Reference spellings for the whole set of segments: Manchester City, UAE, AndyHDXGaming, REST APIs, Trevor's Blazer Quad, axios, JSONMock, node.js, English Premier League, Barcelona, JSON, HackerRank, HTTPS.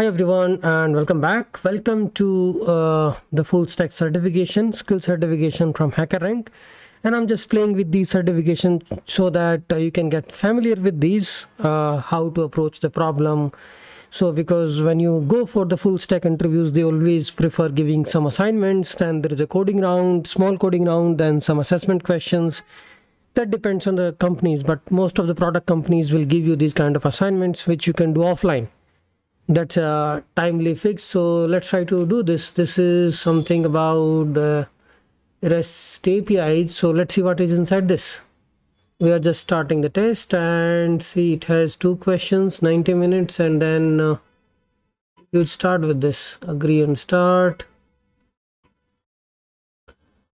Hi everyone and welcome back. Welcome to the full stack certification, skill certification from HackerRank, and I'm just playing with these certifications so that you can get familiar with these, how to approach the problem. So because when you go for the full stack interviews, they always prefer giving some assignments, then there is a coding round, small coding round, then some assessment questions. That depends on the companies, but most of the product companies will give you these kind of assignments which you can do offline. That's a timely fix, so let's try to do this. This is something about the REST APIs, so let's see what is inside this. We are just starting the test and see, it has two questions, 90 minutes, and then you'll start with this. Agree and start.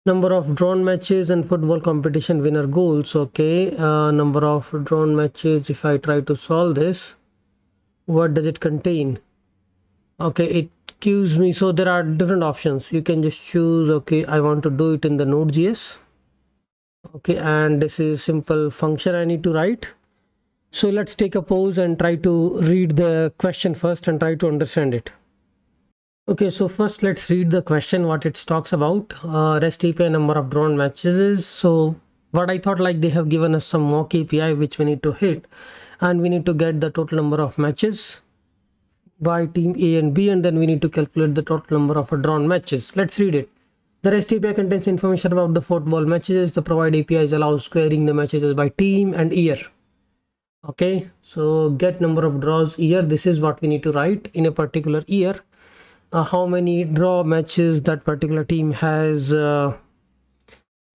Number of drawn matches and football competition winner goals. Okay, number of drawn matches. If I try to solve this, what does it contain? Okay, it gives me, so there are different options. You can just choose, okay, I want to do it in the node.js. okay, and this is simple function I need to write. So let's take a pause and try to read the question first and try to understand it. Okay, so first let's read the question, what it talks about. REST API number of drawn matches is, so what I thought, like they have given us some mock API which we need to hit, and we need to get the total number of matches by team A and B, and then we need to calculate the total number of drawn matches. Let's read it. The REST API contains information about the football matches. The provide APIs allows querying the matches by team and year. Okay, so get number of draws year. This is what we need to write in a particular year. How many draw matches that particular team has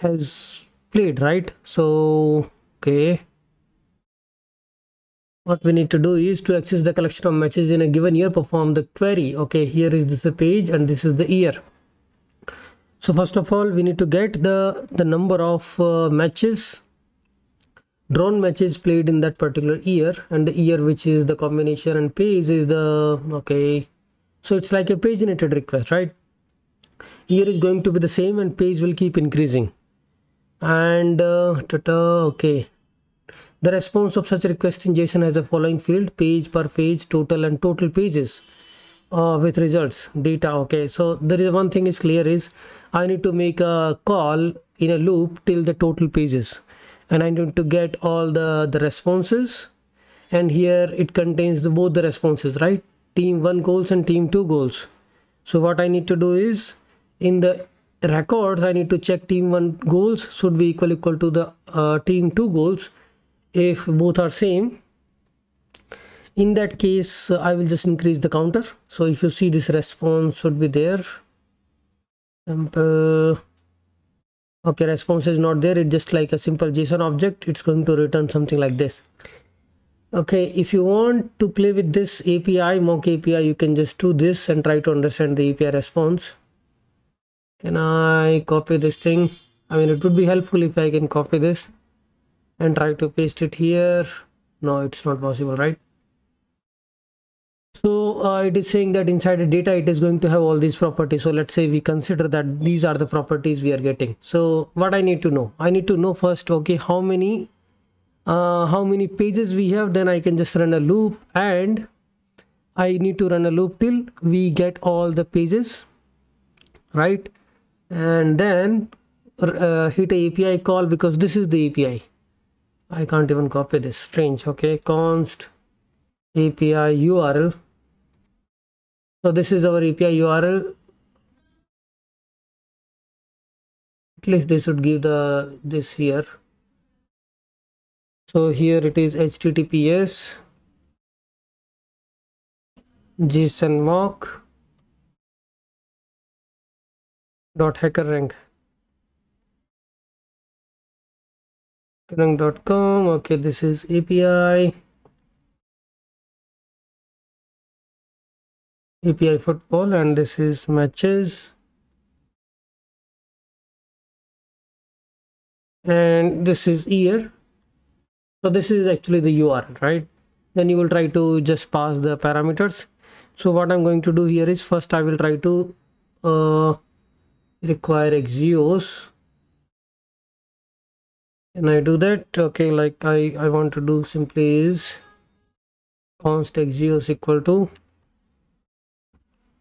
played, right? So, okay. What we need to do is to access the collection of matches in a given year, perform the query. Okay, here is this page and this is the year. So first of all, we need to get the number of matches, drawn matches played in that particular year, and the year which is the combination, and page is the, okay. So it's like a paginated request, right? Year is going to be the same and page will keep increasing. And okay. The response of such request in JSON has the following field: page per page, total, and total pages with results data. Okay, so there is one thing is clear, is I need to make a call in a loop till the total pages, and I need to get all the responses, and here it contains both the responses, right? Team 1 goals and team 2 goals. So what I need to do is, in the records, I need to check team 1 goals should be equal to the team 2 goals. If both are same, in that case I will just increase the counter. So if you see, this response should be there. Sample. Okay, response is not there, it's just like a simple JSON object. It's going to return something like this. Okay, if you want to play with this API, mock API, you can just do this and try to understand the API response. Can I copy this thing? I mean, it would be helpful if I can copy this and try to paste it here. No, it's not possible, right? So it is saying that inside the data it is going to have all these properties. So let's say we consider that these are the properties we are getting. So what I need to know, I need to know first, okay, how many pages we have. Then I can just run a loop, and I need to run a loop till we get all the pages, right? And then hit a API call, because this is the API. I can't even copy this, strange. Okay, const API URL. So this is our API URL. At least they should give the this here. So here it is HTTPS JSONMock.HackerRank. HackerRank.com. Okay, this is API football, and this is matches, and this is year. So this is actually the URL, right? Then you will try to just pass the parameters. So what I'm going to do here is, first I will try to require axios. Can I do that? Okay, like I want to do simply is const axios equal to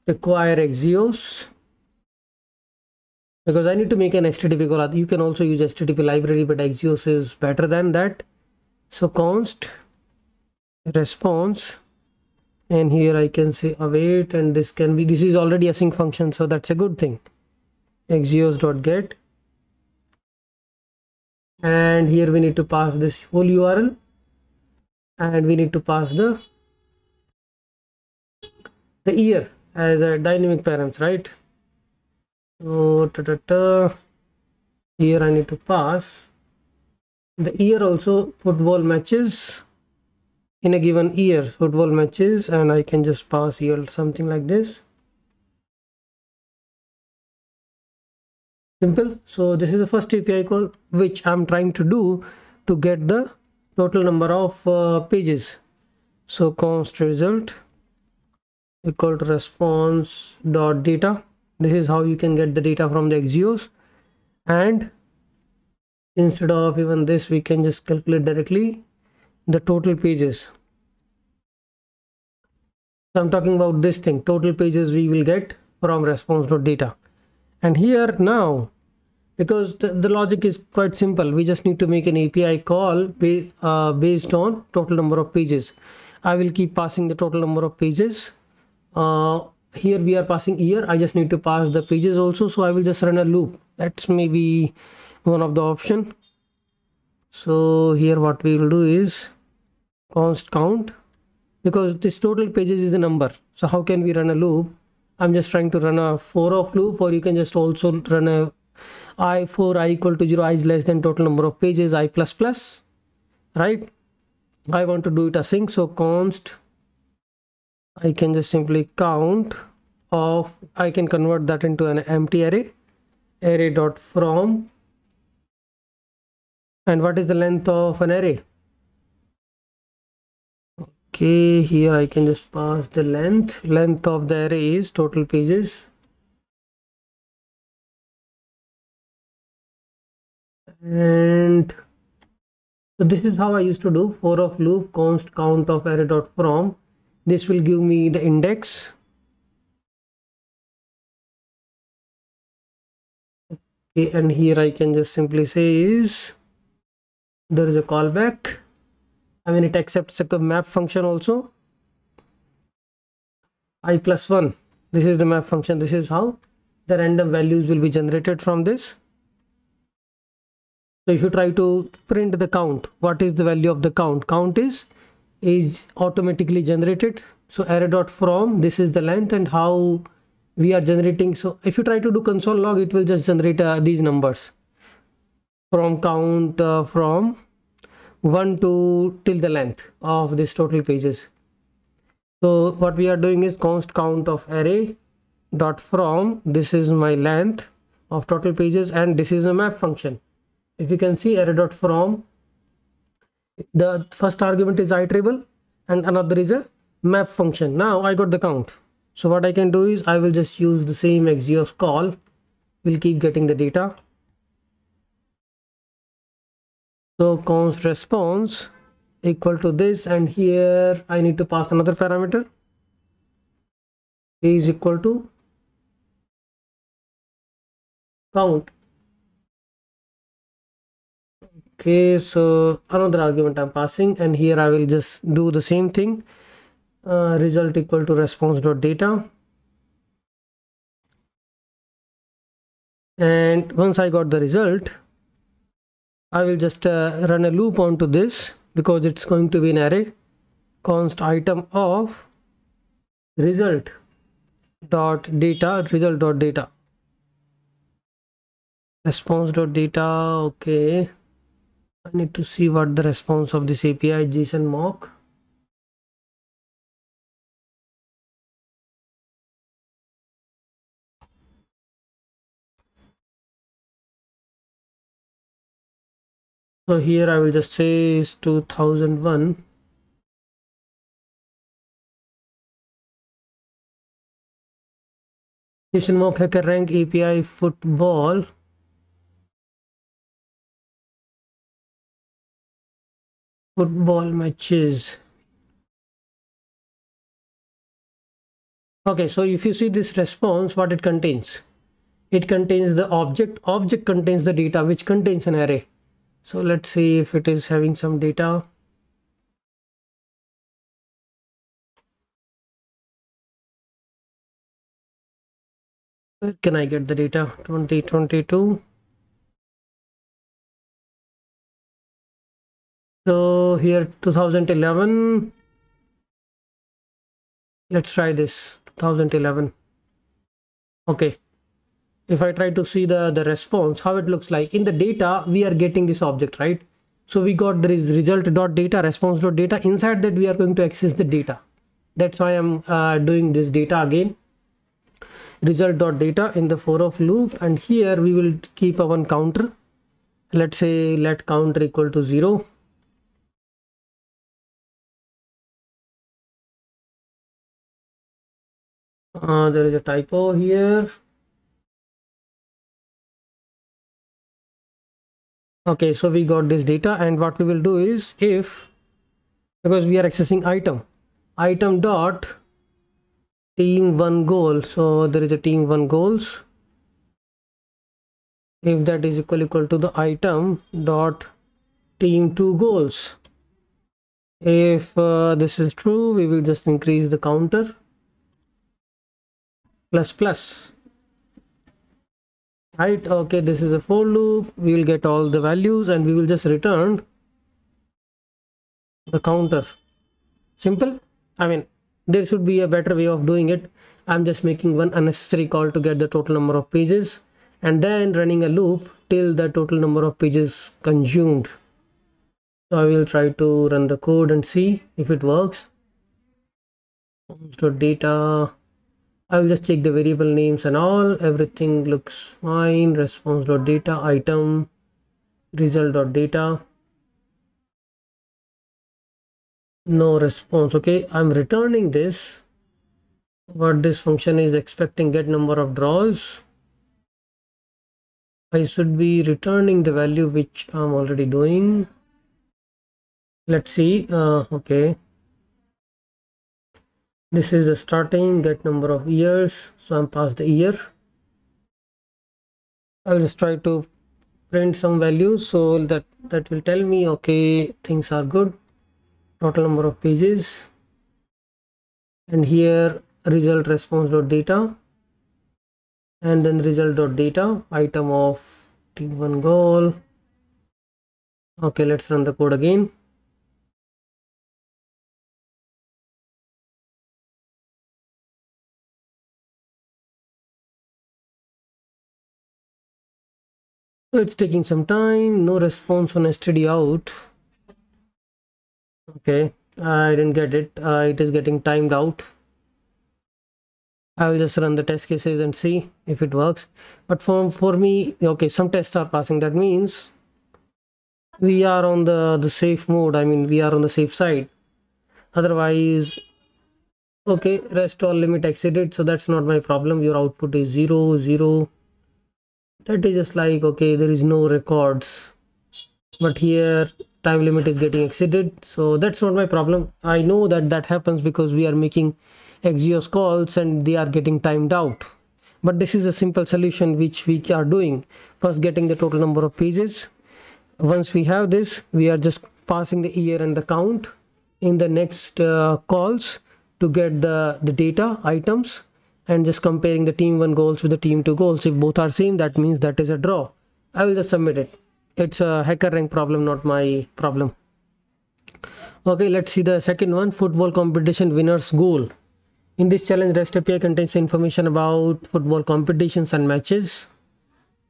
require axios, because I need to make an HTTP call. You can also use HTTP library, but axios is better than that. So const response, and here I can say await, and this can be, this is already a async function, so that's a good thing. Axios.get, and here we need to pass this whole URL, and we need to pass the year as a dynamic params, right? So here I need to pass the year also, football matches in a given year, football matches, and I can just pass here something like this. Simple. So this is the first API call which I'm trying to do to get the total number of pages. So const result equal to response dot data. This is how you can get the data from the axios, and instead of even this, we can just calculate directly the total pages. So I'm talking about this thing, total pages we will get from response.data. And here now, because the logic is quite simple, we just need to make an API call based on total number of pages. I will keep passing the total number of pages. Here we are passing year. I just need to pass the pages also, so I will just run a loop. That's maybe one of the option. So here what we will do is const count, because this total pages is the number. So how can we run a loop? I'm just trying to run a for of loop, or you can just also run a I for I equal to 0, I is less than total number of pages, I plus plus, right? I want to do it async, so const, I can just simply count of, I can convert that into an empty array, array dot from, and what is the length of an array? Okay, here I can just pass the length. Length of the array is total pages. And so this is how I used to do for of loop, const count of array dot from. This will give me the index. Okay, and here I can just simply say is, there is a callback. I mean, it accepts a map function also. I plus 1. This is the map function. This is how the random values will be generated from this. So if you try to print the count, what is the value of the count? Count is automatically generated. So array dot from, this is the length and how we are generating. So if you try to do console log, it will just generate these numbers from count from 1 to till the length of this total pages. So what we are doing is const count of array dot from, this is my length of total pages, and this is a map function. If you can see, array dot from, the first argument is iterable and another is a map function. Now I got the count. So what I can do is I will just use the same axios call. We'll keep getting the data. So const response equal to this, and here I need to pass another parameter is equal to count. Okay, so another argument I'm passing, and here I will just do the same thing, result equal to response.data. And once I got the result, I will just run a loop onto this, because it's going to be an array. Const item of result.data, response.data. okay, I need to see what the response of this API JSONMock. So here I will just say is 2001. JSONMock HackerRank API football. Football matches. Okay, so if you see this response, what it contains? It contains the object. Object contains the data, which contains an array. So let's see if it is having some data. Where can I get the data? 2022. So here 2011. Let's try this. 2011. Okay. If I try to see the response, how it looks like in the data, we are getting this object, right? So we got there is result.data, response.data. Inside that, we are going to access the data. That's why I'm doing this data again. Result.data in the for of loop, and here we will keep our counter. Let's say let counter equal to 0. There is a typo here. Okay, so we got this data, and what we will do is, if because we are accessing item dot team one goal, so there is a team one goals. If that is equal to the item dot team two goals, if this is true, we will just increase the counter ++. Right, okay, this is a for loop. We will get all the values and we will just return the counter. Simple. I mean, there should be a better way of doing it. I'm just making one unnecessary call to get the total number of pages and then running a loop till the total number of pages consumed. So I will try to run the code and see if it works. So data, I will just check the variable names and all. Everything looks fine. Response.data, item, result.data. No response. Okay, I'm returning this. What this function is expecting, get number of draws. I should be returning the value which I'm already doing. Let's see. Okay. This is the starting get number of years, so I'm past the year. I'll just try to print some values, so that will tell me okay, things are good. Total number of pages, and here result response.data, and then result.data, item of team one goal. Okay, let's run the code again. So it's taking some time. No response on std out. Okay, I didn't get it. It is getting timed out. I will just run the test cases and see if it works. But for me, okay, some tests are passing. That means we are on the safe mode. I mean, we are on the safe side. Otherwise, okay, rest all limit exceeded. So that's not my problem. Your output is 0, 0. That is just like, okay, there is no records, but here time limit is getting exceeded. So that's not my problem. I know that happens because we are making axios calls and they are getting timed out. But this is a simple solution which we are doing. First getting the total number of pages. Once we have this, we are just passing the year and the count in the next calls to get the data items. And just comparing the team 1 goals with the team 2 goals. If both are same, that means that is a draw. I will just submit it. It's a HackerRank problem, not my problem. Okay, let's see the second one. Football competition winner's goal. In this challenge, REST API contains information about football competitions and matches.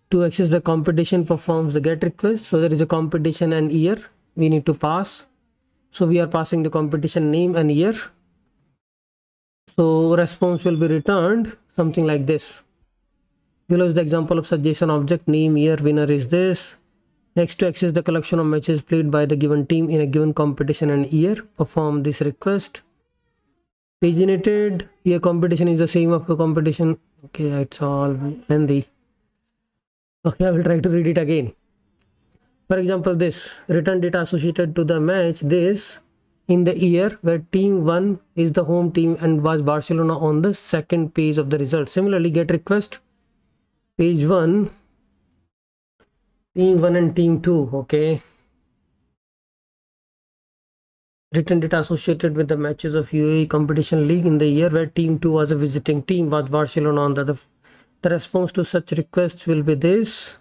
To access the competition, performs the GET request. So there is a competition and year we need to pass. So we are passing the competition name and year. So response will be returned something like this. Below is the example of such JSON object. Name, year, winner is this. Next, to access the collection of matches played by the given team in a given competition and year, perform this request. Paginated, year competition is the same of the competition. Okay, it's all lengthy. Okay, I will try to read it again. For example, this return data associated to the match. This in the year where team 1 is the home team and was Barcelona on the second page of the result. Similarly, get request page 1, team 1 and team 2. Okay, written data associated with the matches of UAE competition league in the year where team 2 was a visiting team was Barcelona on the response to such requests will be this.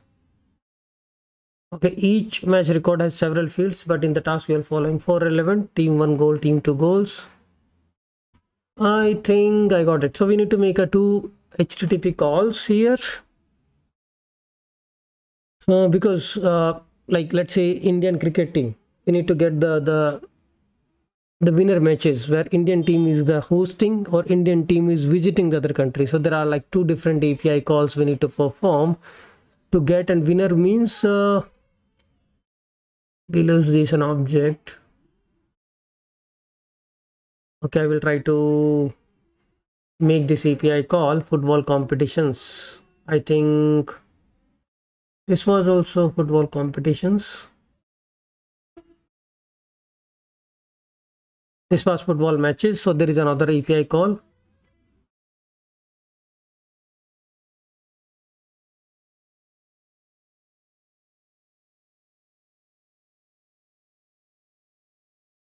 Okay, each match record has several fields, but in the task we are following 4 relevant: team 1 goal, team 2 goals. I think I got it. So we need to make a 2 HTTP calls here because like let's say Indian cricket team, we need to get the winner matches where Indian team is the hosting or Indian team is visiting the other country. So there are like 2 different API calls we need to perform to get and winner means below this an object. Okay, I will try to make this API call football competitions. I think this was also football competitions. This was football matches, so there is another API call.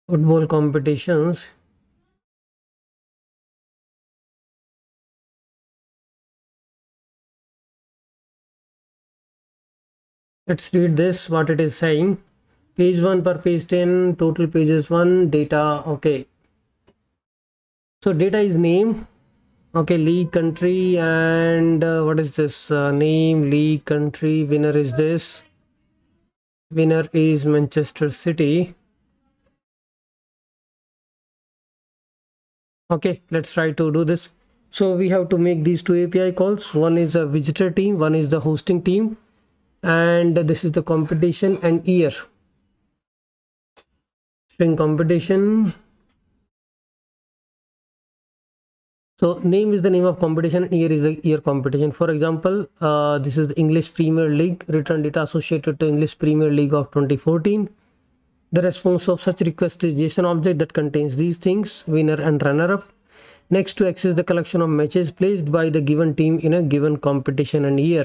Football competitions. Let's read this, what it is saying. Page 1 per page 10, total pages 1, data, okay. So data is name, okay, league, country, and what is this? Name, league, country, winner is this. Winner is Manchester City. Okay, let's try to do this. So we have to make these 2 API calls. One is a visitor team, one is the hosting team. And this is the competition and year. Competition. So name is the name of competition, year is the year competition. For example, this is the English Premier League, return data associated to English Premier League of 2014. The response of such request is JSON object that contains these things, winner and runner-up. Next, to access the collection of matches placed by the given team in a given competition and year.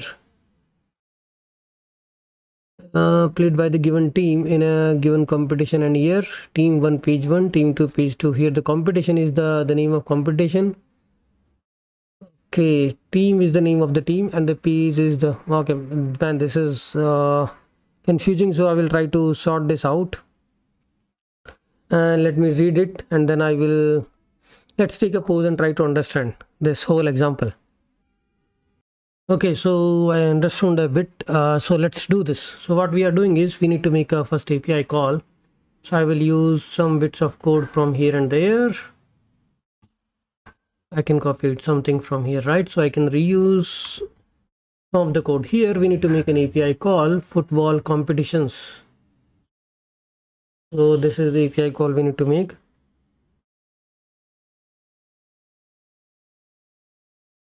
Played by the given team in a given competition and year. Team 1 page 1, team 2 page 2. Here the competition is the name of competition. Okay, team is the name of the team and the page is the, okay man, this is confusing, so I will try to sort this out and let me read it and then I will, let's take a pause and try to understand this whole example. Okay, so I understood a bit. So let's do this. So what we are doing is we need to make a first API call. So I will use some bits of code from here and there. I can copy something from here, right? So I can reuse some of the code here. We need to make an API call, football competitions. So this is the API call we need to make.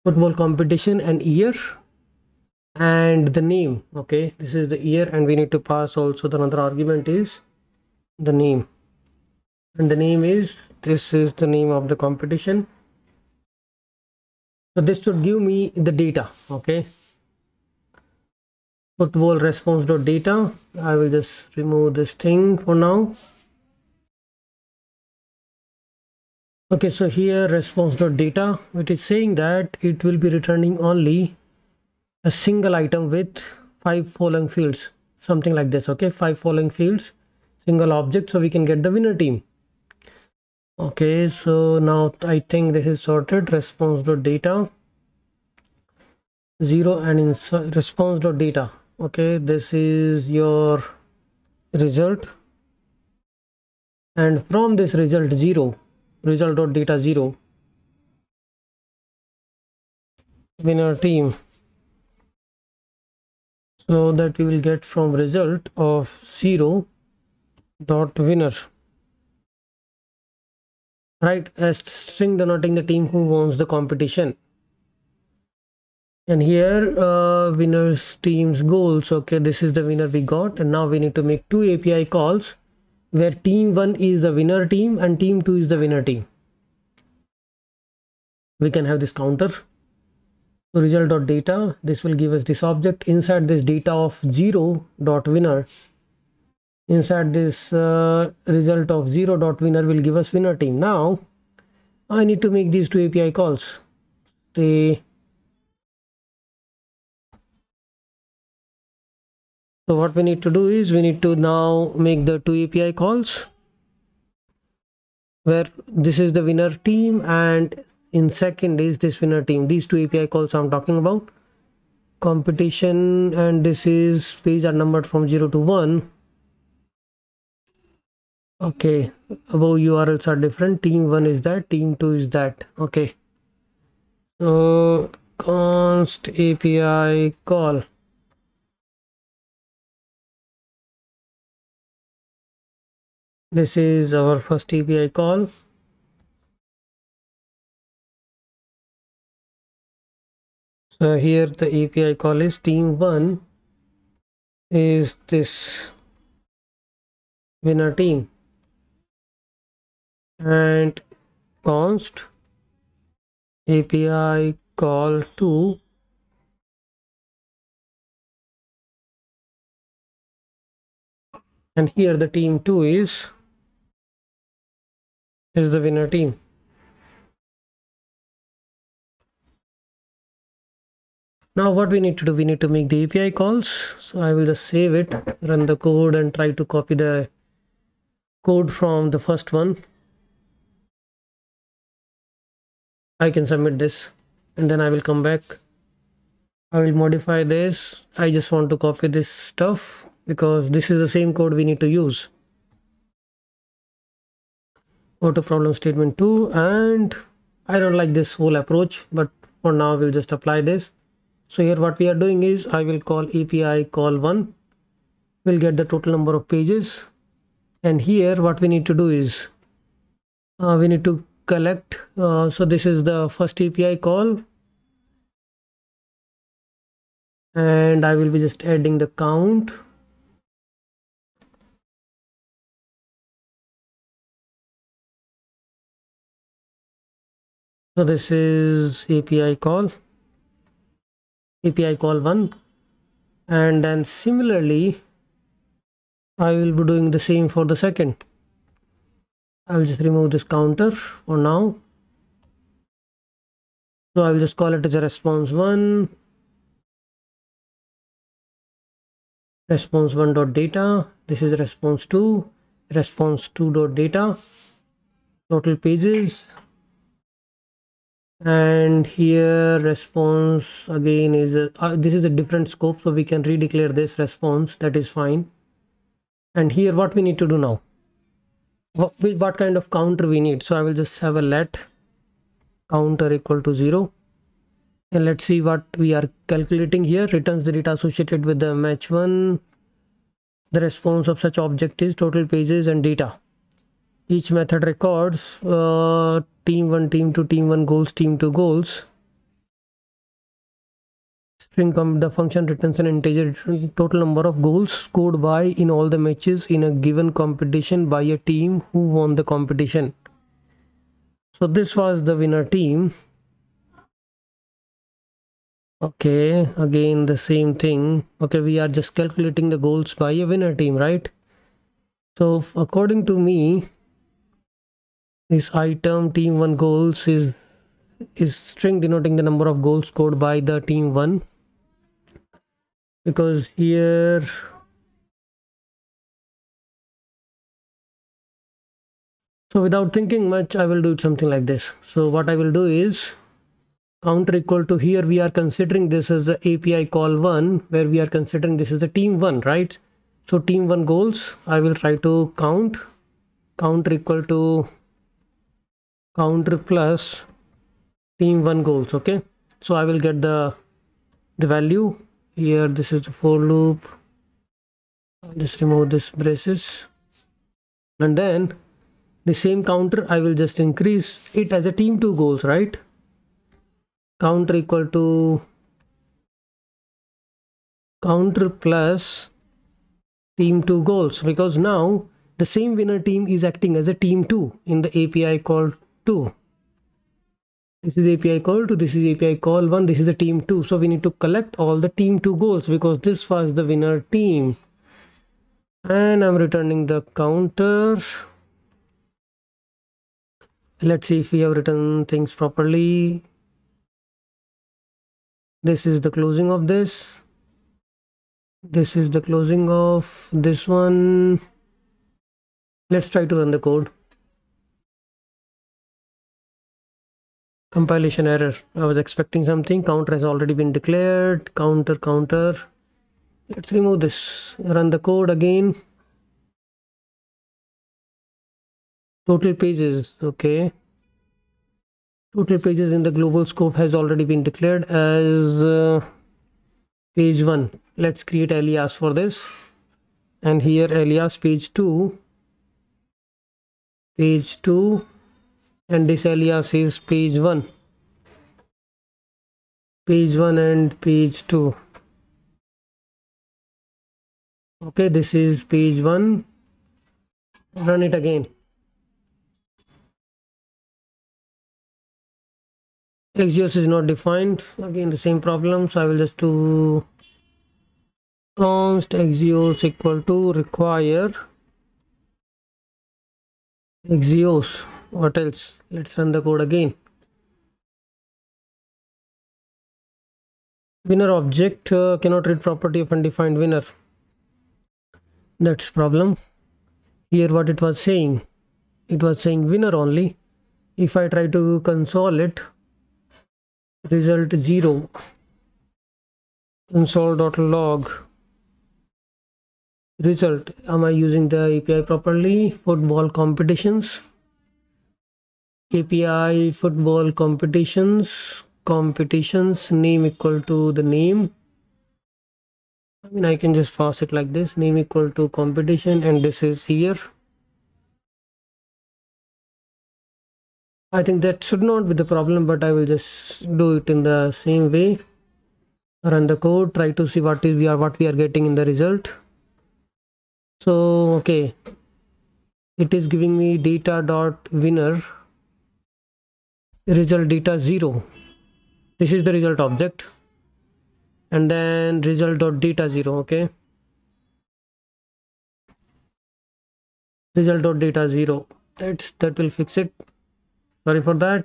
Football competition and year and the name. Okay, this is the year and we need to pass also the another argument is the name, and the name is, this is the name of the competition. So this should give me the data. Okay, football response.data. I will just remove this thing for now. Okay, so here response.data, it is saying that it will be returning only a single item with 5 following fields, something like this. Okay, 5 following fields, single object, so we can get the winner team. Okay, so now I think this is sorted. Response.data 0 and inside response.data. Okay, this is your result, and from this result 0, result.data 0, winner team, so that we will get from result of 0.winner, right, a string denoting the team who wins the competition. And here winners team's goals. Okay, this is the winner we got, and now we need to make 2 API calls where team 1 is the winner team and team 2 is the winner team. We can have this counter. So result.data, this will give us this object. Inside this data of 0.winner, inside this result of 0.winner will give us winner team. Now I need to make these two API calls. Say, so what we need to do is we need to now make the two API calls where this is the winner team and in second is this winner team. These two API calls I'm talking about, competition, and this is page are numbered from 0 to 1. Okay, above URLs are different. Team 1 is that, team 2 is that. Okay, so const API call. This is our first API call. So here the API call is team 1 is this winner team, and const API call to and here the team 2 is the winner team. Now what we need to do, we need to make the API calls. So I will just save it, run the code and try to copy the code from the first one. I can submit this and then I will come back. I will modify this. I just want to copy this stuff because this is the same code we need to use. Go to problem statement 2, and I don't like this whole approach, but for now we'll just apply this. So here what we are doing is I will call API call 1. We'll get the total number of pages, and here what we need to do is we need to collect, so this is the first API call, and I will be just adding the count. So this is API call 1, and then similarly I will be doing the same for the second. I will just remove this counter for now. So I will just call it as a response1, response1.data. This is response2, response2.data, total pages, and here response again is a, this is a different scope, so we can redeclare this response, that is fine. And here what we need to do now, what kind of counter we need. So I will just have a let counter equal to 0, and let's see what we are calculating here. Returns the data associated with the match 1. The response of such object is total pages and data. Each method records team 1, team 2, team 1 goals, team 2 goals. String comes, the function returns an integer total number of goals scored by in all the matches in a given competition by a team who won the competition. So this was the winner team. Okay, again the same thing. Okay, we are just calculating the goals by a winner team, right? So according to me, this item team 1 goals is string denoting the number of goals scored by the team 1, because here so without thinking much I will do something like this. So what I will do is counter equal to, here we are considering this as the API call 1, where we are considering this is the team 1, right? So team 1 goals, I will try to count, counter equal to counter plus team 1 goals. Okay, so I will get the value here. This is the for loop. I'll just remove this braces, and then the same counter I will just increase it as a team 2 goals, right? Counter equal to counter plus team 2 goals, because now the same winner team is acting as a team 2 in the API call 2. This is API call 2, this is API call 1, this is the team 2. So we need to collect all the team 2 goals because this was the winner team. And I'm returning the counter. Let's see if we have written things properly. This is the closing of this. This is the closing of this one. Let's try to run the code. Compilation error. I was expecting something. Counter has already been declared. Counter, counter. Let's remove this. Run the code again. Total pages. Okay. Total pages in the global scope has already been declared as page 1. Let's create alias for this. And here alias page 2. Page 2. And this alias is page 1. Page 1 and page 2. Okay, this is page 1. Run it again. Axios is not defined. Again, the same problem. So I will just do const axios equal to require axios. What else? Let's run the code again. Winner object cannot read property of undefined winner. That's problem. Here what it was saying winner only. If I try to console it, result 0, console.log result. Am I using the API properly? Football competitions, API football competitions, competitions name equal to the name. I mean, I can just pass it like this, name equal to competition, and this is here. I think that should not be the problem, but I will just do it in the same way. Run the code, try to see what we are getting in the result. So okay, it is giving me data dot winner result data 0. This is the result object. And then result.data0, okay. Result.data0. That will fix it. Sorry for that.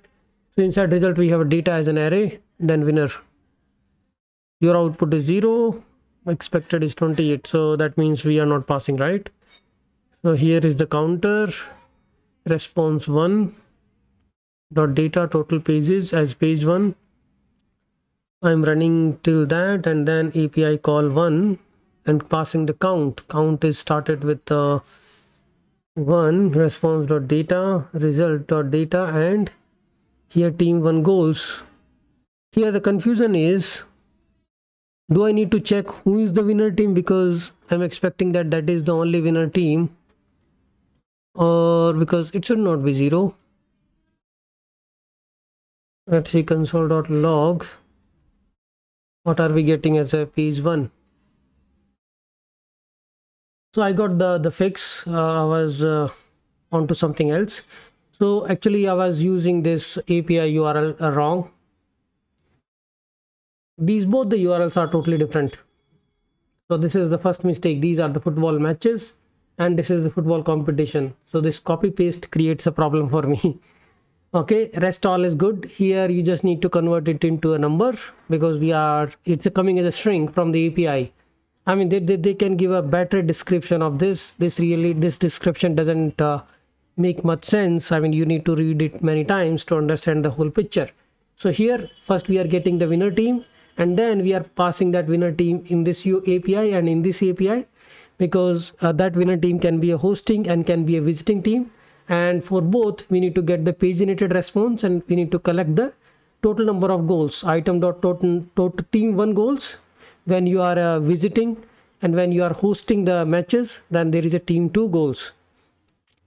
So inside result we have data as an array, then winner. Your output is 0, expected is 28. So that means we are not passing, right? So here is the counter response 1 dot data total pages as page 1. I'm running till that and then API call 1 and passing the count. Count is started with 1 response.data, result.data, and here team 1 goals. Here the confusion is, do I need to check who is the winner team because I'm expecting that is the only winner team, or because it should not be 0. Let's see console.log. What are we getting as a page 1? So I got the fix. I was onto something else. So actually I was using this API URL wrong. These both the URLs are totally different. So this is the first mistake. These are the football matches and this is the football competition. So this copy paste creates a problem for me. Okay, rest all is good. Here you just need to convert it into a number because it's coming as a string from the API. I mean, they can give a better description of this. This description doesn't make much sense. I mean, you need to read it many times to understand the whole picture. So here first we are getting the winner team and then we are passing that winner team in this API and in this API because that winner team can be a hosting and can be a visiting team. And for both we need to get the paginated response and we need to collect the total number of goals, item dot total team 1 goals when you are visiting, and when you are hosting the matches then there is a team 2 goals.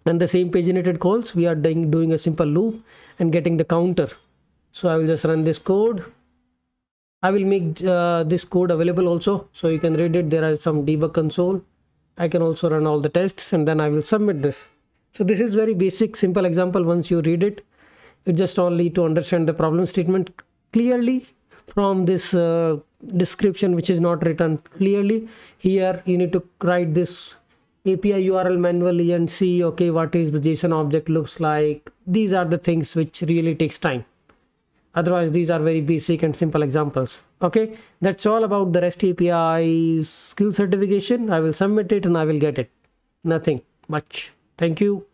And the same paginated calls we are doing a simple loop and getting the counter. So I will just run this code. I will make this code available also so you can read it. There are some debug console I can also run all the tests and then I will submit this. So this is very basic, simple example. Once you read it, you just only to understand the problem statement clearly from this description, which is not written clearly. Here you need to write this API URL manually and see, okay, what is the JSON object looks like. These are the things which really takes time. Otherwise, these are very basic and simple examples. Okay, that's all about the REST API skill certification. I will submit it and I will get it. Nothing much. Thank you.